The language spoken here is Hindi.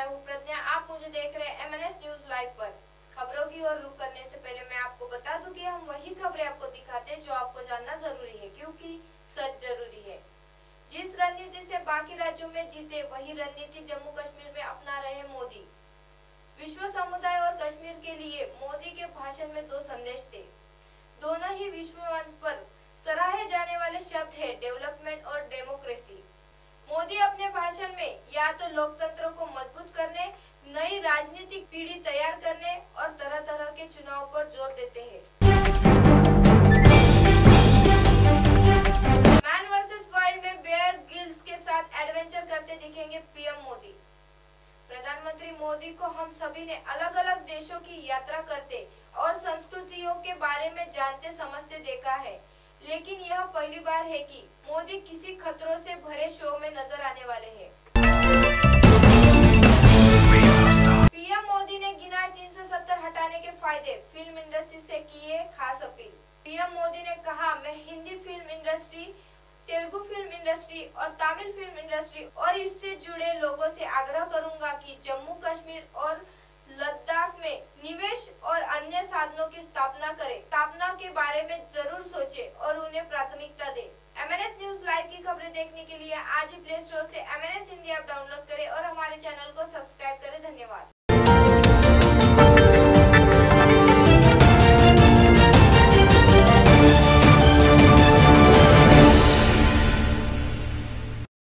मैं हूँ प्रज्ञा, आप मुझे देख रहे हैं MNS न्यूज लाइव पर। खबरों की ओर रुख करने से पहले मैं आपको बता दूं कि हम वही खबरें आपको दिखाते हैं जो आपको जानना जरूरी है, क्योंकि सच जरूरी है। जिस रणनीति से बाकी राज्यों में जीते वही रणनीति जम्मू कश्मीर में अपना रहे मोदी। विश्व समुदाय और कश्मीर के लिए मोदी के भाषण में दो संदेश थे, दोनों ही विश्व मंच पर सराहे जाने वाले शब्द है डेवलपमेंट और डेमोक्रेसी। मोदी अपने भाषण में या तो लोकतंत्र को मजबूत करने, नई राजनीतिक पीढ़ी तैयार करने और तरह तरह के चुनाव पर जोर देते हैं। मैन वर्सेस वाइल्ड में बेयर ग्रिल्स के साथ एडवेंचर करते दिखेंगे PM मोदी। प्रधानमंत्री मोदी को हम सभी ने अलग अलग देशों की यात्रा करते और संस्कृतियों के बारे में जानते समझते देखा है, लेकिन यह पहली बार है कि मोदी किसी खतरों से भरे शो में नजर आने वाले हैं। PM मोदी ने गिना 370 हटाने के फायदे, फिल्म इंडस्ट्री से किए खास अपील। PM मोदी ने कहा, मैं Hindi film industry, Telugu film industry और तमिल फिल्म इंडस्ट्री और इससे जुड़े लोगों से आग्रह करूंगा कि जम्मू कश्मीर और लद्दाख में निवेश और अन्य साधनों की स्थापना करें, स्थापना के बारे में जरूर सोचें और उन्हें प्राथमिकता दें। MNS न्यूज लाइव की खबरें देखने के लिए आज ही प्ले स्टोर से MNS इंडिया डाउनलोड करें और हमारे चैनल को सब्सक्राइब करें। धन्यवाद।